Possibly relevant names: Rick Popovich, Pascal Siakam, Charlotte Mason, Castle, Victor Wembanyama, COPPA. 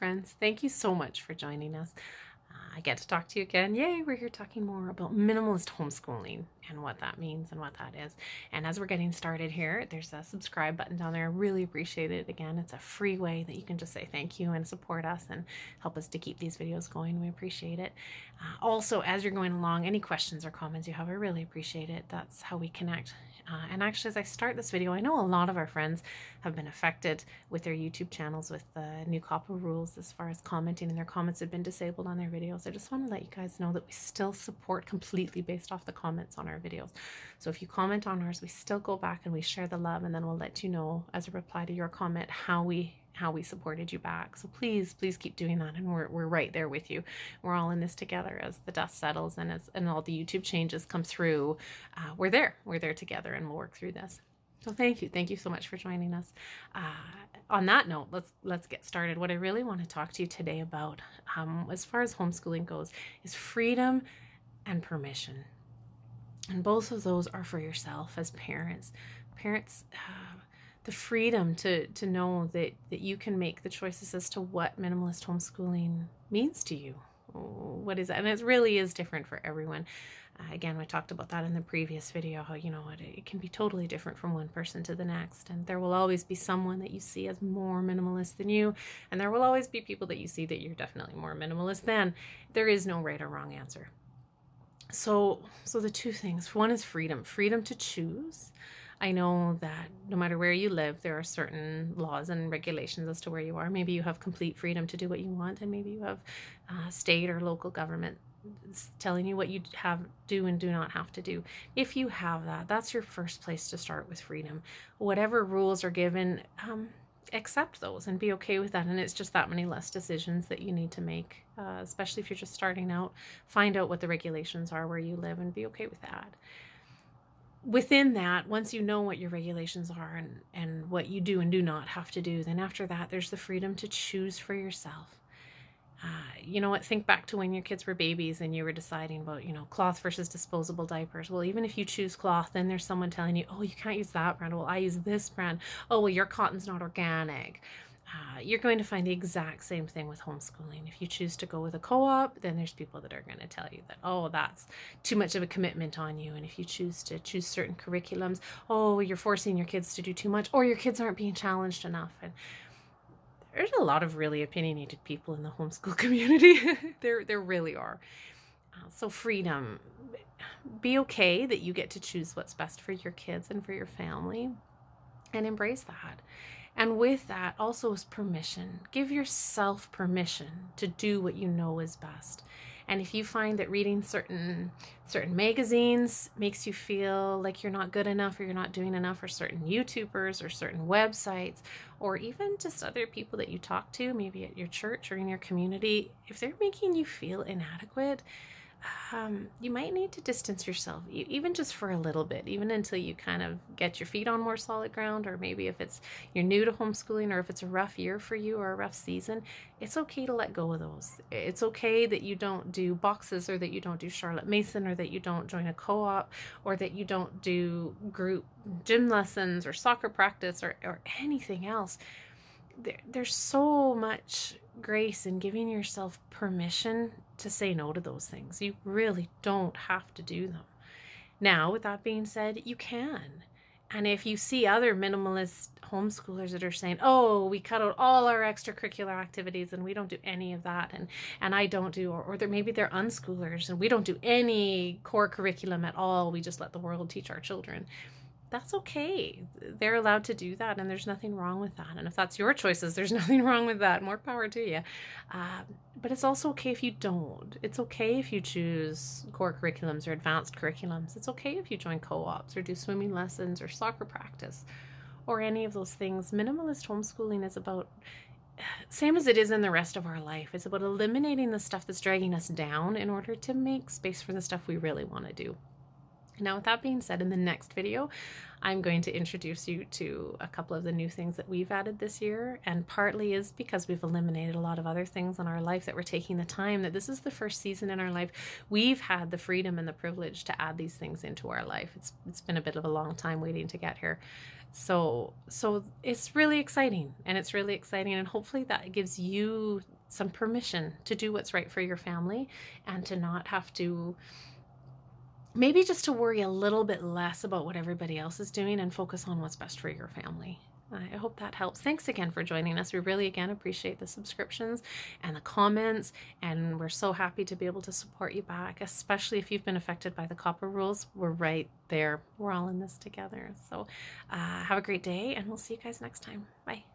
friends. Thank you so much for joining us. I get to talk to you again. Yay, we're here talking more about minimalist homeschooling and what that means and what that is. And as we're getting started here, there's a subscribe button down there. I really appreciate it. Again, it's a free way that you can just say thank you and support us and help us to keep these videos going. We appreciate it. Also, as you're going along, any questions or comments you have, I really appreciate it. That's how we connect. And actually, as I start this video, I know a lot of our friends have been affected with their YouTube channels with the new COPPA rules as far as commenting, and their comments have been disabled on their videos. I just want to let you guys know that we still support completely based off the comments on our videos. So if you comment on ours, we still go back and we share the love, and then we'll let you know as a reply to your comment how we supported you back. So please keep doing that, and we're right there with you. We're all in this together as the dust settles and as all the YouTube changes come through. We're there together, and we'll work through this. So thank you so much for joining us. On that note, let's get started. What I really want to talk to you today about, as far as homeschooling goes, is freedom and permission, and both of those are for yourself as parents. The freedom to know that you can make the choices as to what minimalist homeschooling means to you. What is that? And it really is different for everyone. Again, we talked about that in the previous video, how, you know, it can be totally different from one person to the next. And there will always be someone that you see as more minimalist than you. And there will always be people that you see that you're definitely more minimalist than. There is no right or wrong answer. So the two things. One is freedom to choose. I know that no matter where you live, there are certain laws and regulations as to where you are. Maybe you have complete freedom to do what you want, and maybe you have state or local government telling you what you do and do not have to do. If you have that, that's your first place to start with freedom. Whatever rules are given, accept those and be okay with that. And it's just that many less decisions that you need to make, especially if you're just starting out. Find out what the regulations are where you live and be okay with that. Within that, once you know what your regulations are and what you do and do not have to do, then after that, there's the freedom to choose for yourself. You know what, think back to when your kids were babies and you were deciding about, you know, cloth versus disposable diapers. Well, even if you choose cloth, then there's someone telling you, oh, you can't use that brand. Well, I use this brand. Oh, well, your cotton's not organic. You're going to find the exact same thing with homeschooling. If you choose to go with a co-op, then there's people that are going to tell you that, oh, that's too much of a commitment on you. And if you choose to choose certain curriculums, oh, you're forcing your kids to do too much, or your kids aren't being challenged enough. And there's a lot of really opinionated people in the homeschool community. There really are. So freedom. Be okay that you get to choose what's best for your kids and for your family, and embrace that. And with that also is permission. Give yourself permission to do what you know is best. And if you find that reading certain magazines makes you feel like you're not good enough or you're not doing enough, or certain YouTubers or certain websites, or even just other people that you talk to, maybe at your church or in your community, if they're making you feel inadequate, you might need to distance yourself, even just for a little bit, even until you kind of get your feet on more solid ground. Or maybe if you're new to homeschooling, or if it's a rough year for you or a rough season, it's okay to let go of those. It's okay that you don't do boxes, or that you don't do Charlotte Mason, or that you don't join a co-op, or that you don't do group gym lessons or soccer practice or anything else. There's so much grace in giving yourself permission to say no to those things. You really don't have to do them. Now, with that being said, you can. And if you see other minimalist homeschoolers that are saying, oh, we cut out all our extracurricular activities and we don't do any of that, and I don't do, or maybe they're unschoolers and we don't do any core curriculum at all, we just let the world teach our children. That's okay. They're allowed to do that, and there's nothing wrong with that. And if that's your choices, there's nothing wrong with that. More power to you. But it's also okay if you don't. It's okay if you choose core curriculums or advanced curriculums. It's okay if you join co-ops or do swimming lessons or soccer practice or any of those things. Minimalist homeschooling is about, same as it is in the rest of our life, it's about eliminating the stuff that's dragging us down in order to make space for the stuff we really want to do. Now, with that being said, in the next video, I'm going to introduce you to a couple of the new things that we've added this year, and partly is because we've eliminated a lot of other things in our life that we're taking the time, that this is the first season in our life we've had the freedom and the privilege to add these things into our life. It's been a bit of a long time waiting to get here. So it's really exciting, and it's really exciting, and hopefully that gives you some permission to do what's right for your family and to not have to, maybe just to worry a little bit less about what everybody else is doing and focus on what's best for your family. I hope that helps. Thanks again for joining us. We really, again, appreciate the subscriptions and the comments, and we're so happy to be able to support you back, especially if you've been affected by the COPPA rules. We're right there. We're all in this together. So have a great day, and we'll see you guys next time. Bye.